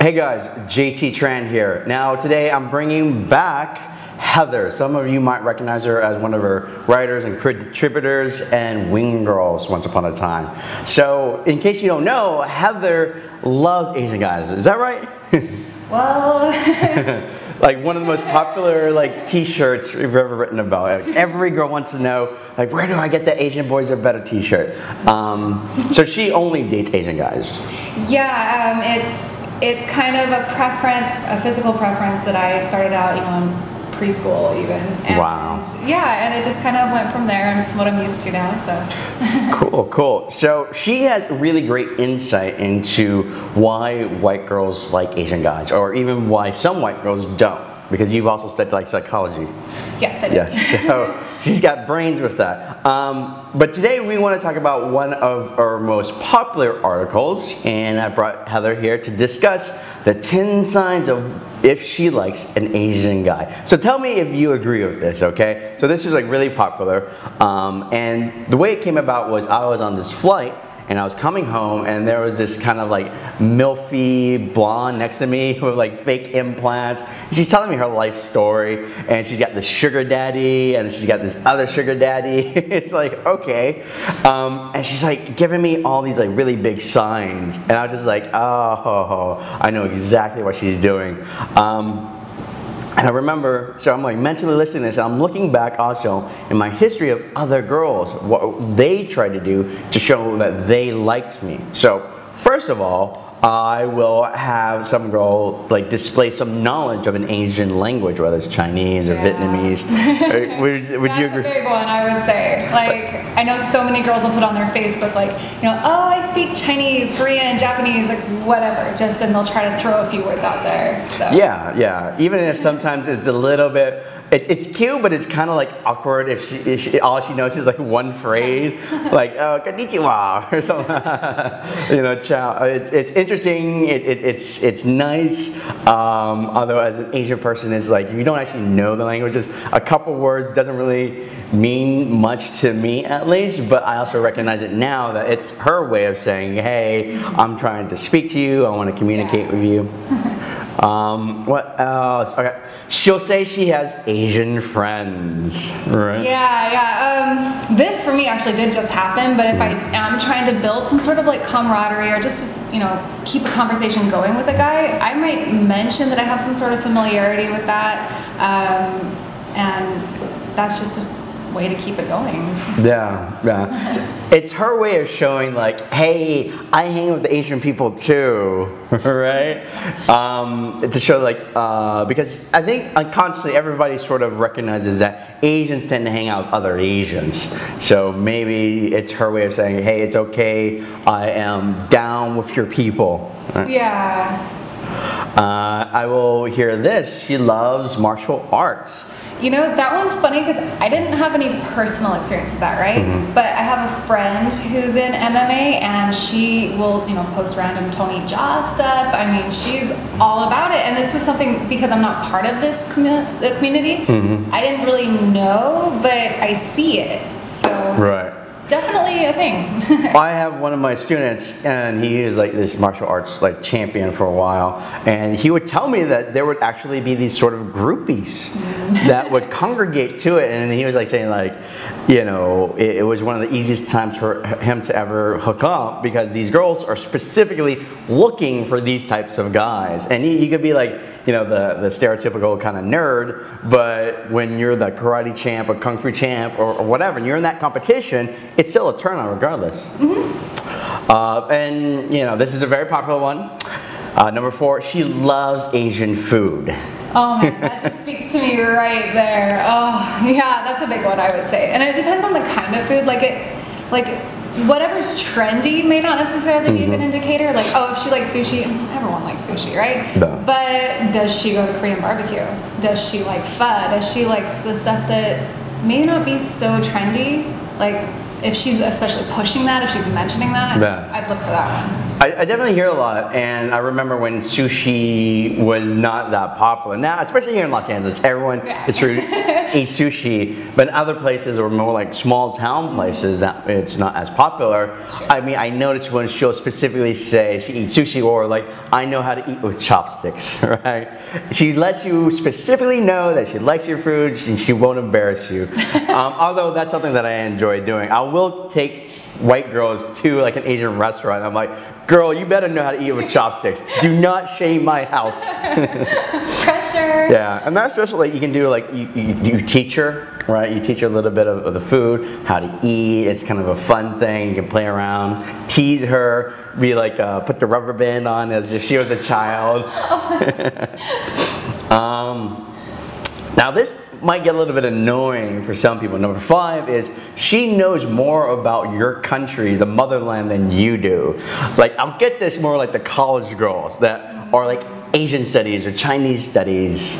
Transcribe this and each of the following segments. Hey guys, JT Tran here. Now today I'm bringing back Heather. Some of you might recognize her as one of her writers and contributors and wing girls once upon a time. So in case you don't know, Heather loves Asian guys. Is that right? Well... Like one of the most popular like t-shirts we've ever written about. Like, every girl wants to know, like, where do I get the Asian boys are better t-shirt? So she only dates Asian guys. Yeah, it's kind of a preference, a physical preference that I started out, you know, in preschool even. And wow. Yeah, and it just kind of went from there, and it's what I'm used to now, so. Cool. So she has really great insight into why white girls like Asian guys, or even why some white girls don't, because you've also studied like psychology. Yes, I did. Yes. So she's got brains with that. But today we want to talk about one of our most popular articles, and I brought Heather here to discuss the 10 signs of if she likes an Asian guy. So tell me if you agree with this, okay? So this is like really popular, and the way it came about was I was on this flight and I was coming home, and there was this kind of like milfy blonde next to me with like fake implants. She's telling me her life story, and she's got this sugar daddy, and she's got this other sugar daddy. It's like, okay. And she's like giving me all these like really big signs, and I was just like, oh, I know exactly what she's doing. And I remember, so I'm like mentally listening to this, and I'm looking back also in my history of other girls, what they tried to do to show that they liked me. So first of all, I will have some girl like display some knowledge of an Asian language, whether it's Chinese or Vietnamese. Would you agree? That's a big one, I would say. Like, I know so many girls will put on their Facebook like, you know, oh, I speak Chinese, Korean, Japanese, like whatever, just, and they'll try to throw a few words out there. So. Yeah. Even if sometimes it's a little bit, it's cute, but it's kind of like awkward if she all she knows is like one phrase, like oh, konnichiwa or something. You know, ciao. It's interesting. It's nice. Although as an Asian person, it's like you don't actually know the languages. A couple words doesn't really mean much to me, at least, but I also recognize it now that it's her way of saying, hey, I'm trying to speak to you, I want to communicate with you. What else? Okay. She'll say she has Asian friends, right? Yeah. This for me actually did just happen, but if I am trying to build some sort of like camaraderie or just, you know, keep a conversation going with a guy, I might mention that I have some sort of familiarity with that, and that's just a way to keep it going. Yeah. It's her way of showing like, hey, I hang with the Asian people too, right? To show like, because I think unconsciously everybody sort of recognizes that Asians tend to hang out with other Asians. So maybe it's her way of saying, hey, it's okay, I am down with your people. Right? Yeah. I will hear this, she loves martial arts. You know, that one's funny because I didn't have any personal experience with that, right? Mm-hmm. But I have a friend who's in MMA, and she will, you know, post random Tony Jaa stuff. I mean, she's all about it. And this is something, because I'm not part of this community, mm-hmm. I didn't really know, but I see it. So right. Definitely a thing. I have one of my students, and he is like this martial arts like champion for a while, and he would tell me that there would actually be these sort of groupies that would congregate to it, and he was like saying like, you know, it was one of the easiest times for him to ever hook up because these girls are specifically looking for these types of guys, and he could be like, you know, the stereotypical kind of nerd, but when you're the karate champ or kung fu champ or whatever, and you're in that competition, it's still a turn on regardless. Mm-hmm. And, you know, this is a very popular one. Number four, she loves Asian food. Oh my, that just speaks to me right there. Oh, yeah, that's a big one, I would say. And it depends on the kind of food. Whatever's trendy may not necessarily be a good indicator. Like, oh, if she likes sushi, everyone likes sushi, right? No. But does she go to Korean barbecue? Does she like pho? Does she like the stuff that may not be so trendy? Like, if she's especially pushing that, if she's mentioning that, I'd look for that one. I definitely hear a lot, and I remember when sushi was not that popular. Now, especially here in Los Angeles, everyone is really eats sushi, but in other places or more like small town places, that it's not as popular. I mean, I noticed when she'll specifically say she eats sushi, or like, I know how to eat with chopsticks, right? She lets you specifically know that she likes your food, and she won't embarrass you. Although that's something that I enjoy doing. I will take white girls to like an Asian restaurant. I'm like, girl, you better know how to eat with chopsticks. Do not shame my house. Pressure. Yeah, and that's just like you can do, like you teach her, right? You teach her a little bit of the food, how to eat. It's kind of a fun thing. You can play around, tease her, be like, put the rubber band on as if she was a child. Now this might get a little bit annoying for some people. Number 5 is she knows more about your country, the motherland, than you do. Like, I'll get this more like the college girls that are like Asian studies or Chinese studies.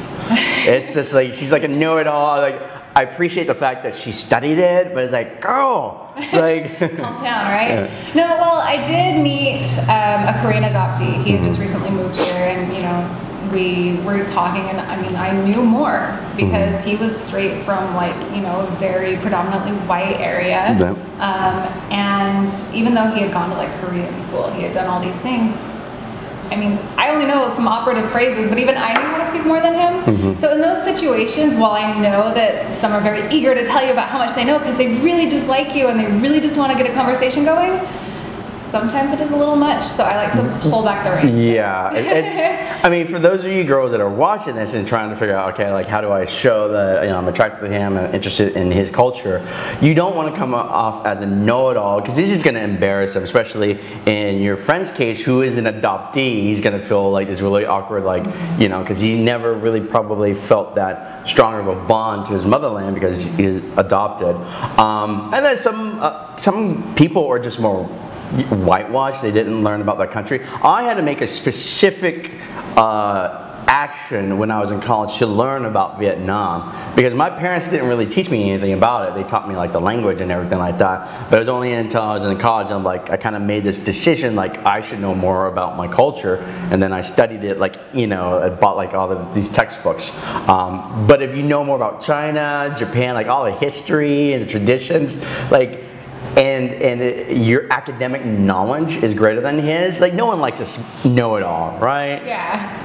It's just like, she's like a know-it-all. Like, I appreciate the fact that she studied it, but it's like, girl, like... Calm down, right? Yeah. No, well, I did meet a Korean adoptee. He had just recently moved here, and, you know, we were talking, and I mean, I knew more because he was straight from, like, you know, a very predominantly white area. Yeah. And even though he had gone to like Korean school, he had done all these things. I mean, I only know some operative phrases, but even I knew how to speak more than him. So in those situations, while I know that some are very eager to tell you about how much they know because they really just like you and they really just want to get a conversation going, sometimes it is a little much, so I like to pull back the reins. Yeah, it's, I mean, for those of you girls that are watching this and trying to figure out, okay, like, how do I show that, you know, I'm attracted to him, I'm interested in his culture, you don't want to come off as a know-it-all, because this is going to embarrass him, especially in your friend's case, who is an adoptee. He's going to feel like it's really awkward, like, you know, because he never really probably felt that strong of a bond to his motherland because he is adopted. And then some people are just more whitewashed. They didn't learn about their country. I had to make a specific action when I was in college to learn about Vietnam, because my parents didn't really teach me anything about it. They taught me like the language and everything like that, but it was only until I was in college, I'm like, I kind of made this decision, like, I should know more about my culture, and then I studied it, like, you know, I bought like all of these textbooks. But if you know more about China, Japan, like all the history and the traditions, like, and your academic knowledge is greater than his, like, no one likes to know it all, right? Yeah.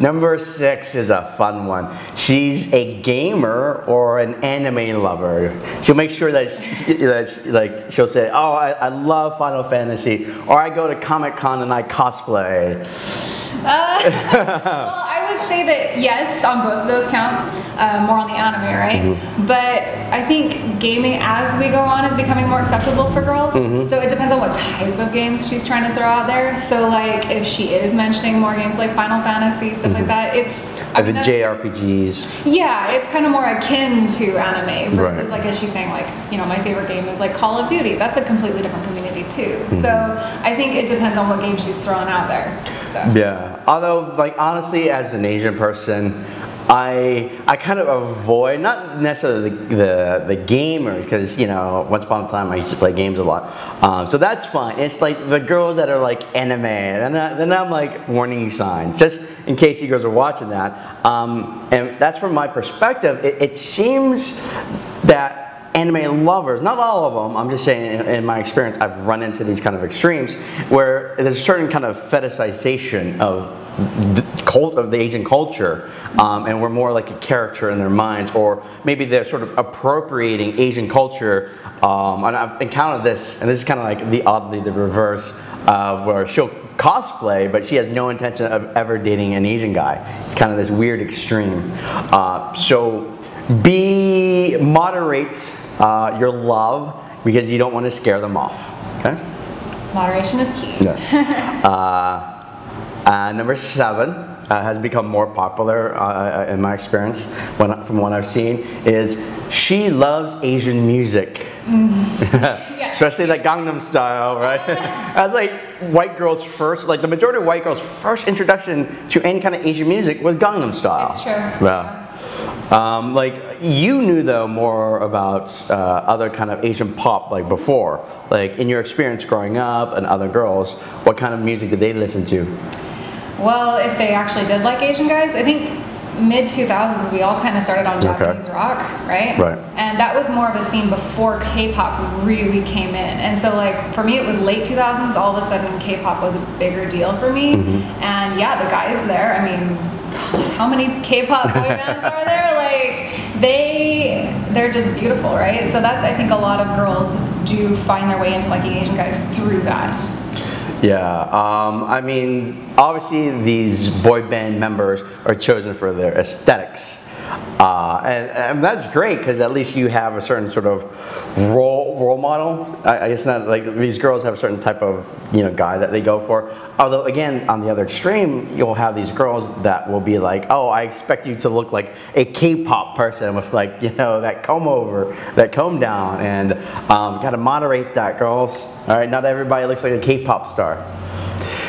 Number 6 is a fun one. She's a gamer or an anime lover. She'll make sure that, like, she'll say, oh, I love Final Fantasy, or I go to Comic-Con and I cosplay. Well, I would say that yes, on both of those counts, more on the anime, right? But I think gaming as we go on is becoming more acceptable for girls. So it depends on what type of games she's trying to throw out there. So, like, if she is mentioning more games like Final Fantasy, stuff like that, it's... I mean, the JRPGs. Yeah, it's kind of more akin to anime versus, like, as she's saying, like, you know, my favorite game is, like, Call of Duty. That's a completely different community, too. So I think it depends on what game she's throwing out there. So. Yeah. Although, like, honestly, as an Asian person, I kind of avoid, not necessarily the gamers, because, you know, once upon a time I used to play games a lot. So that's fine. It's like the girls that are like anime, and then I'm like, warning signs, just in case you girls are watching that. And that's from my perspective. It seems that anime lovers, not all of them, I'm just saying in my experience, I've run into these kind of extremes where there's a certain kind of fetishization of the cult of the Asian culture, and we're more like a character in their minds, or maybe they're sort of appropriating Asian culture. And I've encountered this, and this is kind of like the oddly the reverse, where she'll cosplay, but she has no intention of ever dating an Asian guy. It's kind of this weird extreme. So moderate your love, because you don't want to scare them off. Okay? Moderation is key. Yes. Number 7 has become more popular in my experience, from what I've seen, is she loves Asian music. Especially like Gangnam Style, right? As like white girls first, like the majority of white girls' first introduction to any kind of Asian music was Gangnam Style. It's true. Yeah. Like, you knew though more about other kind of Asian pop like before. Like in your experience growing up and other girls, what kind of music did they listen to? Well, if they actually did like Asian guys, I think mid-2000s we all kind of started on Japanese rock, right? Right. And that was more of a scene before K-pop really came in. And so like for me it was late 2000s, all of a sudden K-pop was a bigger deal for me. Mm-hmm. And yeah, the guys there, I mean, God, how many K-pop boy bands are there? Like they're just beautiful, right? So that's, I think, a lot of girls do find their way into liking Asian guys through that. Yeah, I mean, obviously these boy band members are chosen for their aesthetics. And that's great because at least you have a certain sort of role model. I guess not like these girls have a certain type of guy that they go for. Although again, on the other extreme, you'll have these girls that will be like, oh, I expect you to look like a K-pop person with like that comb over, that comb down, and gotta moderate that, girls. All right, not everybody looks like a K-pop star.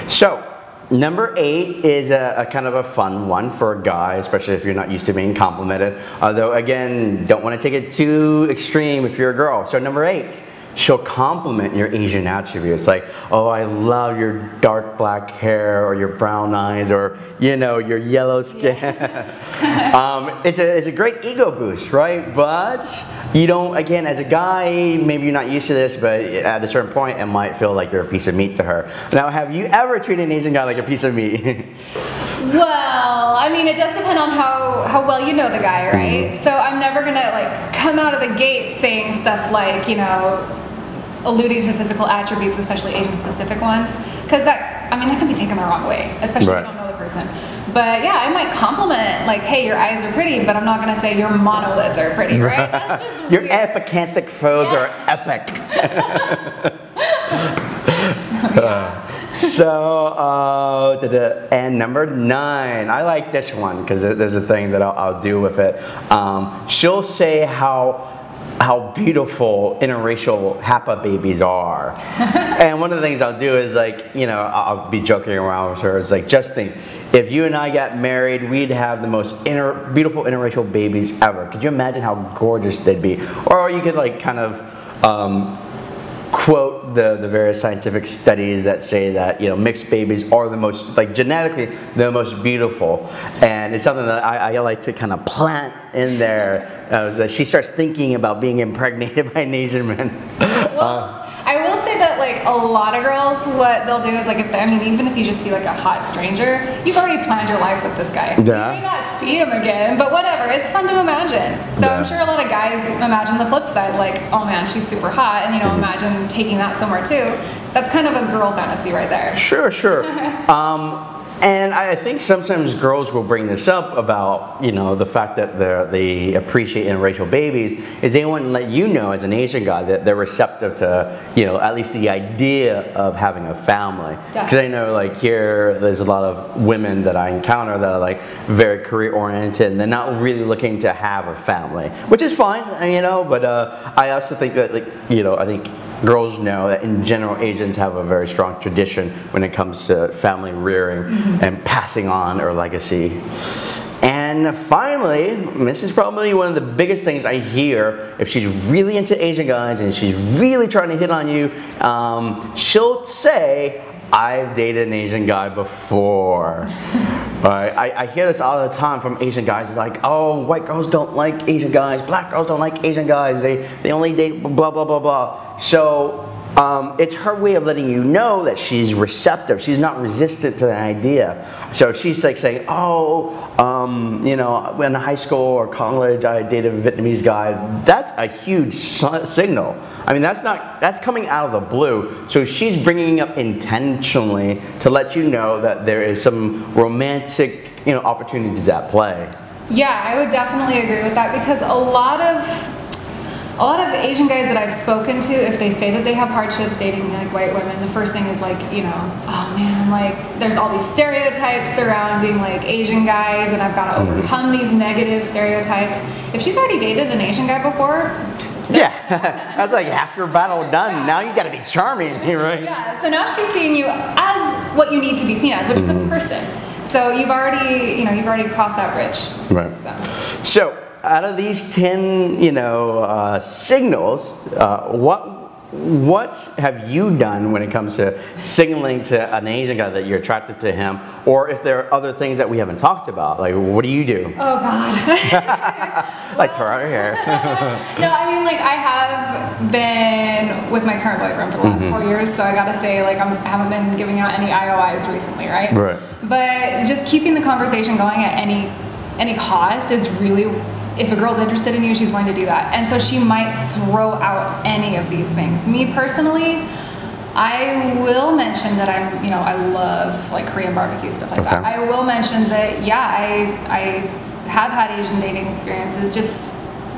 So. Number 8 is a kind of a fun one for a guy, especially if you're not used to being complimented. Although again, don't want to take it too extreme if you're a girl. So number 8, she'll compliment your Asian attributes. Like, oh, I love your dark black hair or your brown eyes or your yellow skin. Yeah. It's a great ego boost, right? But you don't, again, as a guy, maybe you're not used to this, but at a certain point, it might feel like you're a piece of meat to her. Now, have you ever treated an Asian guy like a piece of meat? Well, I mean, it does depend on how well you know the guy, right? Mm-hmm. So I'm never gonna like come out of the gate saying stuff like, alluding to physical attributes, especially Asian-specific ones, because that, I mean, that can be taken the wrong way, especially if you don't know the person. But yeah, I might compliment, like, hey, your eyes are pretty, but I'm not going to say your monolids are pretty, right? That's just your epicanthic folds are epic. So, yeah. And number 9, I like this one because there's a thing that I'll do with it. She'll say how beautiful interracial HAPA babies are. And one of the things I'll do is like, I'll be joking around with her. It's like, just think, if you and I got married, we'd have the most beautiful interracial babies ever. Could you imagine how gorgeous they'd be? Or you could like kind of quote the various scientific studies that say that mixed babies are the most, like, genetically the most beautiful, and it's something that I like to kind of plant in there, that she starts thinking about being impregnated by an Asian man. Well, I will say that like a lot of girls, what they'll do is like, even if you just see like a hot stranger, you've already planned your life with this guy. Yeah. You may not see him again, but whatever, it's fun to imagine. So yeah. I'm sure a lot of guys imagine the flip side, like, oh man, she's super hot, and imagine taking that somewhere too. That's kind of a girl fantasy right there. Sure, sure. And I think sometimes girls will bring this up about, the fact that they appreciate interracial babies is they want to let you know as an Asian guy that they're receptive to, at least the idea of having a family. Because I know, like, here, there's a lot of women that I encounter that are, like, very career-oriented and they're not really looking to have a family, which is fine, but I also think that, like, I think girls know that in general Asians have a very strong tradition when it comes to family rearing and passing on or legacy. And finally, this is probably one of the biggest things I hear. If she's really into Asian guys and she's really trying to hit on you, she'll say, I've dated an Asian guy before. Right. I hear this all the time from Asian guys, like, oh, white girls don't like Asian guys, black girls don't like Asian guys, they only date blah, blah, blah, blah. So it's her way of letting you know that she's receptive, she's not resistant to the idea. So she's like saying, oh, in high school or college I dated a Vietnamese guy. That's a huge signal. I mean, that's coming out of the blue. So she's bringing up intentionally to let you know that there is some romantic, opportunities at play. Yeah, I would definitely agree with that because a lot of Asian guys that I've spoken to, if they say that they have hardships dating like white women, the first thing is like, oh man, like there's all these stereotypes surrounding like Asian guys and I've got to overcome these negative stereotypes. If she's already dated an Asian guy before, yeah, that's like half your battle done. Yeah. Now you got to be charming, right? Yeah, so now she's seeing you as what you need to be seen as, which is a person. So you've already crossed that bridge. Right. So out of these 10, signals, what have you done when it comes to signaling to an Asian guy that you're attracted to him? Or if there are other things that we haven't talked about, like what do you do? Oh God. Like turn out your hair. No, I mean, like I have been with my current boyfriend for the last 4 years, so I gotta say, like I haven't been giving out any IOIs recently, right? Right. But just keeping the conversation going at any cost is really, if a girl's interested in you, she's willing to do that. And so she might throw out any of these things. Me personally, I will mention that I'm, I love like Korean barbecue, stuff like that. I will mention that, yeah, I have had Asian dating experiences just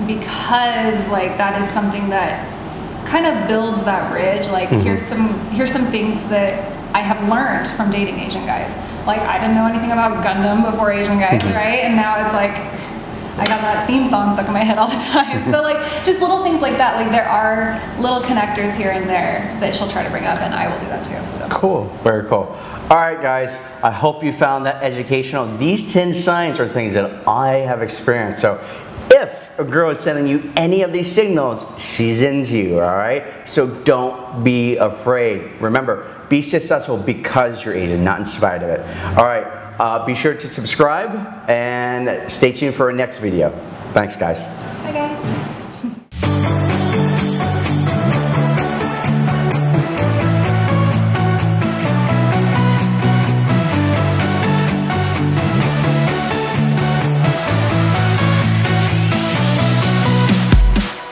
because like that is something that kind of builds that bridge. Like here's some things that I have learned from dating Asian guys. Like I didn't know anything about Gundam before Asian guys, right? And now it's like, I got that theme song stuck in my head all the time. So like, just little things like that. Like there are little connectors here and there that she'll try to bring up, and I will do that too. So. Cool, very cool. All right guys, I hope you found that educational. These 10 signs are things that I have experienced. So if a girl is sending you any of these signals, she's into you, all right? So don't be afraid. Remember, be successful because you're Asian, not in spite of it. All right. Be sure to subscribe and stay tuned for our next video. Thanks, guys. Bye, guys.